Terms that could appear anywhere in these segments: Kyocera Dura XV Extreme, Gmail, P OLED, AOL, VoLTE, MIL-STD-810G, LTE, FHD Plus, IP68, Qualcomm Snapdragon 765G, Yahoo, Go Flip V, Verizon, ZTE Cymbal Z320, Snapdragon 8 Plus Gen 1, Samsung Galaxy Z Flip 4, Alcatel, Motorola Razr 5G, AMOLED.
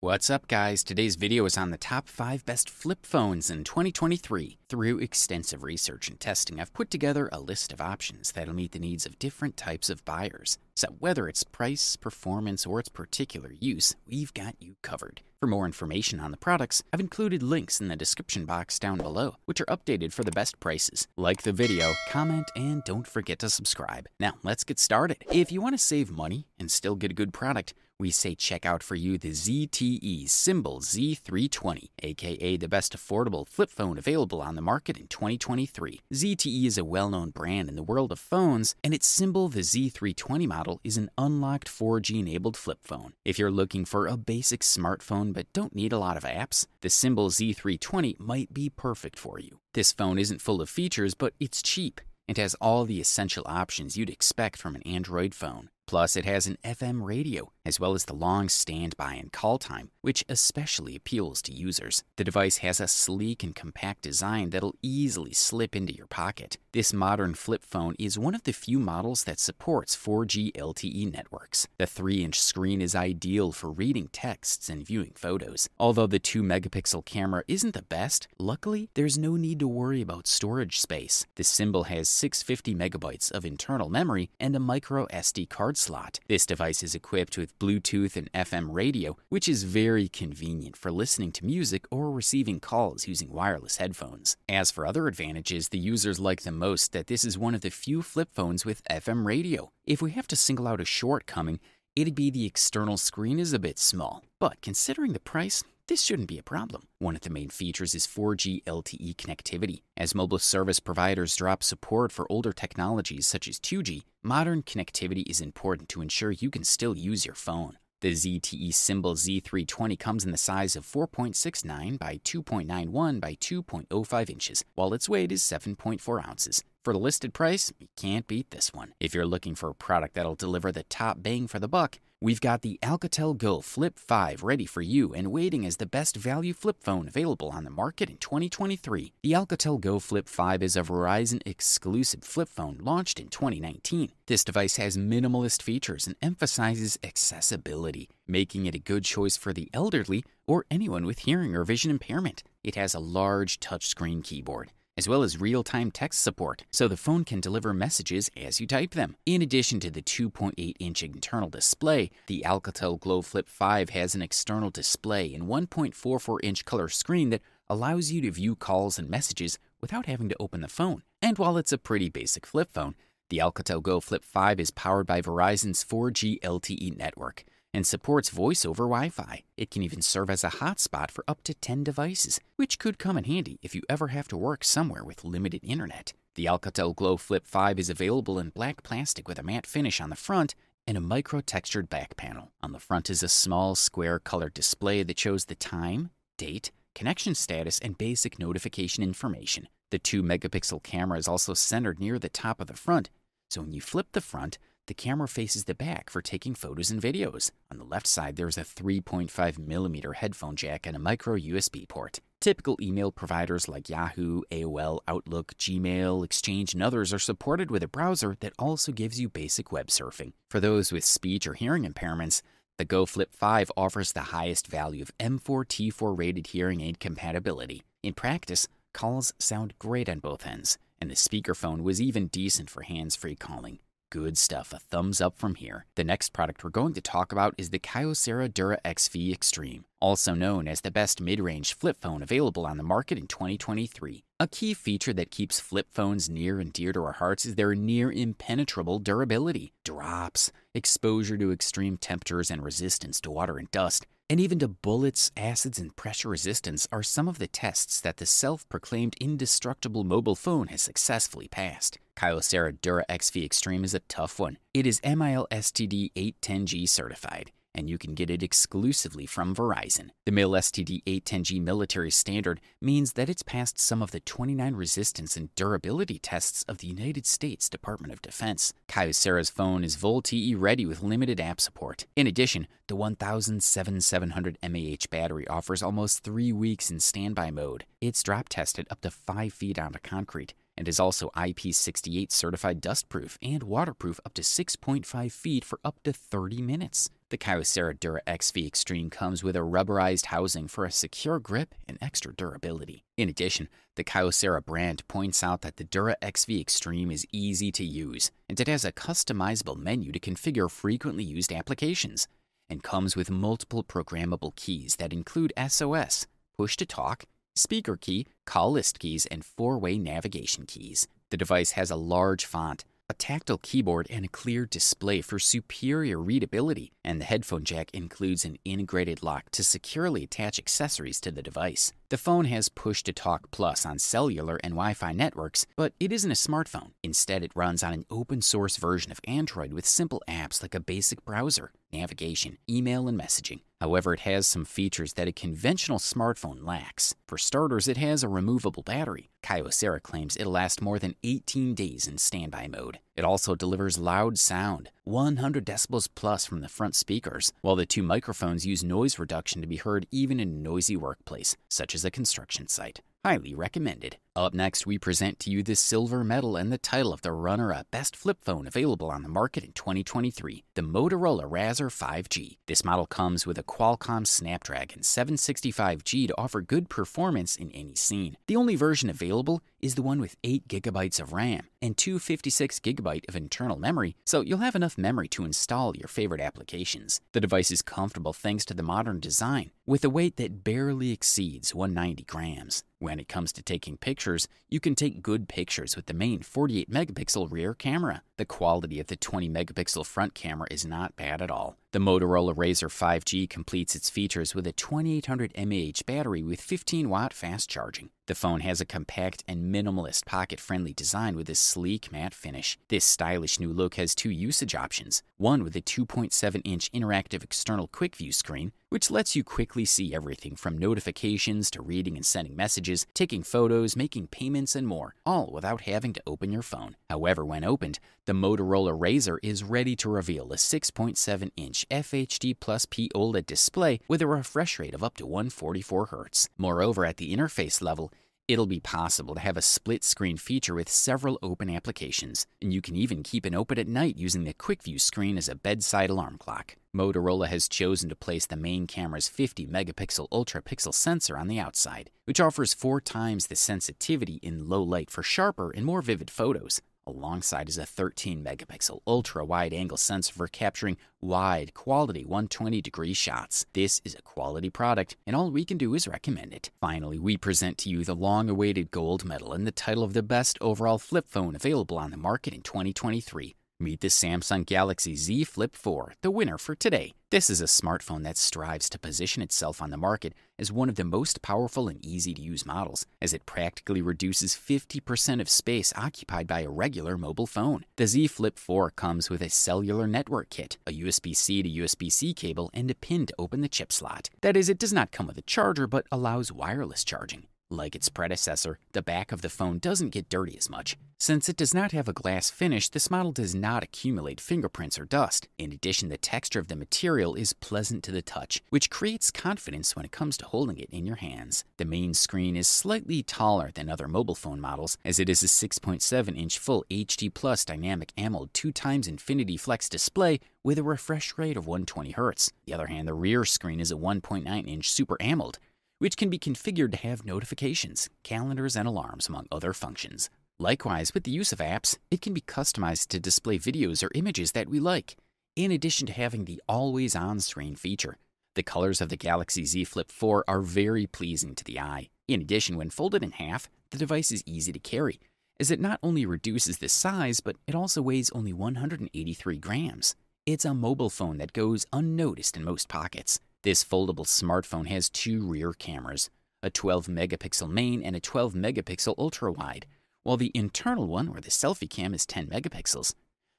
What's up, guys? Today's video is on the top 5 best flip phones in 2023. Through extensive research and testing, I've put together a list of options that'll meet the needs of different types of buyers. So whether it's price, performance, or its particular use, we've got you covered. For more information on the products, I've included links in the description box down below, which are updated for the best prices. Like the video, comment, and don't forget to subscribe. Now, let's get started. If you want to save money and still get a good product, we say check out for you the ZTE Cymbal Z320, aka the best affordable flip phone available on the market in 2023. ZTE is a well-known brand in the world of phones, and its Cymbal, the Z320 model, is an unlocked 4G-enabled flip phone. If you're looking for a basic smartphone but don't need a lot of apps, the Cymbal Z320 might be perfect for you. This phone isn't full of features, but it's cheap. It has all the essential options you'd expect from an Android phone. Plus, it has an FM radio, as well as the long standby and call time, which especially appeals to users. The device has a sleek and compact design that'll easily slip into your pocket. This modern flip phone is one of the few models that supports 4G LTE networks. The 3-inch screen is ideal for reading texts and viewing photos. Although the 2-megapixel camera isn't the best, luckily, there's no need to worry about storage space. The Cymbal has 650 megabytes of internal memory and a micro SD card slot. This device is equipped with Bluetooth and FM radio, which is very convenient for listening to music or receiving calls using wireless headphones. As for other advantages, the users like the most that this is one of the few flip phones with FM radio. If we have to single out a shortcoming, it'd be the external screen is a bit small. But considering the price, this shouldn't be a problem. One of the main features is 4G LTE connectivity. As mobile service providers drop support for older technologies such as 2G, modern connectivity is important to ensure you can still use your phone. The ZTE Cymbal Z320 comes in the size of 4.69 by 2.91 by 2.05 inches, while its weight is 7.4 ounces. For the listed price, you can't beat this one. If you're looking for a product that'll deliver the top bang for the buck, we've got the Alcatel Go Flip 5 ready for you and waiting as the best value flip phone available on the market in 2023. The Alcatel Go Flip 5 is a Verizon-exclusive flip phone launched in 2019. This device has minimalist features and emphasizes accessibility, making it a good choice for the elderly or anyone with hearing or vision impairment. It has a large touchscreen keyboard, as well as real-time text support, so the phone can deliver messages as you type them. In addition to the 2.8-inch internal display, the Alcatel Go Flip 5 has an external display and 1.44-inch color screen that allows you to view calls and messages without having to open the phone. And while it's a pretty basic flip phone, the Alcatel Go Flip 5 is powered by Verizon's 4G LTE network and supports voice over Wi-Fi. It can even serve as a hotspot for up to 10 devices, which could come in handy if you ever have to work somewhere with limited internet. The Alcatel Go Flip 5 is available in black plastic with a matte finish on the front and a micro-textured back panel. On the front is a small square colored display that shows the time, date, connection status, and basic notification information. The 2-megapixel camera is also centered near the top of the front, so when you flip the front, the camera faces the back for taking photos and videos. On the left side, there is a 3.5mm headphone jack and a micro USB port. Typical email providers like Yahoo, AOL, Outlook, Gmail, Exchange, and others are supported with a browser that also gives you basic web surfing. For those with speech or hearing impairments, the Go Flip 5 offers the highest value of M4T4 rated hearing aid compatibility. In practice, calls sound great on both ends, and the speakerphone was even decent for hands-free calling. Good stuff, a thumbs up from here. The next product we're going to talk about is the Kyocera Dura XV Extreme, also known as the best mid-range flip phone available on the market in 2023. A key feature that keeps flip phones near and dear to our hearts is their near-impenetrable durability. Drops, exposure to extreme temperatures and resistance to water and dust, and even to bullets, acids, and pressure resistance are some of the tests that the self-proclaimed indestructible mobile phone has successfully passed. Kyocera Dura XV Extreme is a tough one. It is MIL-STD-810G certified, and you can get it exclusively from Verizon. The MIL-STD-810G military standard means that it's passed some of the 29 resistance and durability tests of the United States Department of Defense. Kyocera's phone is VoLTE ready with limited app support. In addition, the 1,700 mAh battery offers almost 3 weeks in standby mode. It's drop tested up to 5 feet onto concrete and is also IP68 certified dustproof and waterproof up to 6.5 feet for up to 30 minutes. The Kyocera Dura XV Extreme comes with a rubberized housing for a secure grip and extra durability. In addition, the Kyocera brand points out that the Dura XV Extreme is easy to use, and it has a customizable menu to configure frequently used applications, and comes with multiple programmable keys that include SOS, push-to-talk, speaker key, call list keys, and four-way navigation keys. The device has a large font, a tactile keyboard, and a clear display for superior readability, and the headphone jack includes an integrated lock to securely attach accessories to the device. The phone has Push-to-Talk Plus on cellular and Wi-Fi networks, but it isn't a smartphone. Instead, it runs on an open-source version of Android with simple apps like a basic browser, navigation, email, and messaging. However, it has some features that a conventional smartphone lacks. For starters, it has a removable battery. Kyocera claims it'll last more than 18 days in standby mode. It also delivers loud sound, 100 decibels plus from the front speakers, while the two microphones use noise reduction to be heard even in a noisy workplace, such as a construction site. Highly recommended. Up next, we present to you the silver medal and the title of the runner-up best flip phone available on the market in 2023, the Motorola Razr 5G. This model comes with a Qualcomm Snapdragon 765G to offer good performance in any scene. The only version available is the one with 8 GB of RAM and 256 GB of internal memory, so you'll have enough memory to install your favorite applications. The device is comfortable thanks to the modern design, with a weight that barely exceeds 190 grams. When it comes to taking pictures, you can take good pictures with the main 48-megapixel rear camera. The quality of the 20-megapixel front camera is not bad at all. The Motorola Razr 5G completes its features with a 2800 mAh battery with 15-watt fast charging. The phone has a compact and minimalist pocket-friendly design with a sleek matte finish. This stylish new look has two usage options, one with a 2.7-inch interactive external quick-view screen, which lets you quickly see everything from notifications to reading and sending messages, taking photos, making payments, and more, all without having to open your phone. However, when opened, the Motorola Razr is ready to reveal a 6.7-inch FHD Plus P OLED display with a refresh rate of up to 144 Hz. Moreover, at the interface level, it'll be possible to have a split-screen feature with several open applications, and you can even keep an open at night using the quick-view screen as a bedside alarm clock. Motorola has chosen to place the main camera's 50-megapixel ultra-pixel sensor on the outside, which offers 4 times the sensitivity in low light for sharper and more vivid photos. Alongside is a 13-megapixel ultra-wide-angle sensor for capturing wide-quality 120-degree shots. This is a quality product, and all we can do is recommend it. Finally, we present to you the long-awaited gold medal and the title of the best overall flip phone available on the market in 2023. Meet the Samsung Galaxy Z Flip 4, the winner for today. This is a smartphone that strives to position itself on the market as one of the most powerful and easy-to-use models, as it practically reduces 50% of space occupied by a regular mobile phone. The Z Flip 4 comes with a cellular network kit, a USB-C to USB-C cable, and a pin to open the chip slot. That is, it does not come with a charger, but allows wireless charging. Like its predecessor, the back of the phone doesn't get dirty as much. Since it does not have a glass finish, this model does not accumulate fingerprints or dust. In addition, the texture of the material is pleasant to the touch, which creates confidence when it comes to holding it in your hands. The main screen is slightly taller than other mobile phone models, as it is a 6.7-inch Full HD Plus Dynamic AMOLED 2x Infinity Flex display with a refresh rate of 120 Hz. On the other hand, the rear screen is a 1.9-inch Super AMOLED, which can be configured to have notifications, calendars, and alarms, among other functions. Likewise, with the use of apps, it can be customized to display videos or images that we like, in addition to having the always-on screen feature. The colors of the Galaxy Z Flip 4 are very pleasing to the eye. In addition, when folded in half, the device is easy to carry, as it not only reduces the size, but it also weighs only 183 grams. It's a mobile phone that goes unnoticed in most pockets. This foldable smartphone has 2 rear cameras, a 12-megapixel main and a 12-megapixel ultra-wide, while the internal one, or the selfie cam, is 10 megapixels.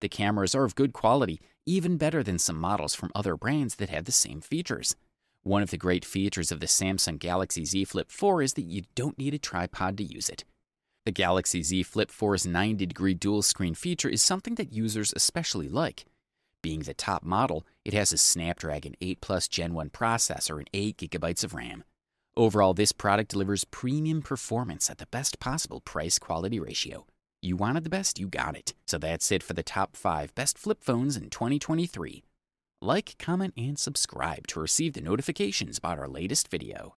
The cameras are of good quality, even better than some models from other brands that have the same features. One of the great features of the Samsung Galaxy Z Flip 4 is that you don't need a tripod to use it. The Galaxy Z Flip 4's 90-degree dual-screen feature is something that users especially like. Being the top model, it has a Snapdragon 8 Plus Gen 1 processor and 8 GB of RAM. Overall, this product delivers premium performance at the best possible price-quality ratio. You wanted the best, you got it. So that's it for the top 5 best flip phones in 2023. Like, comment, and subscribe to receive the notifications about our latest video.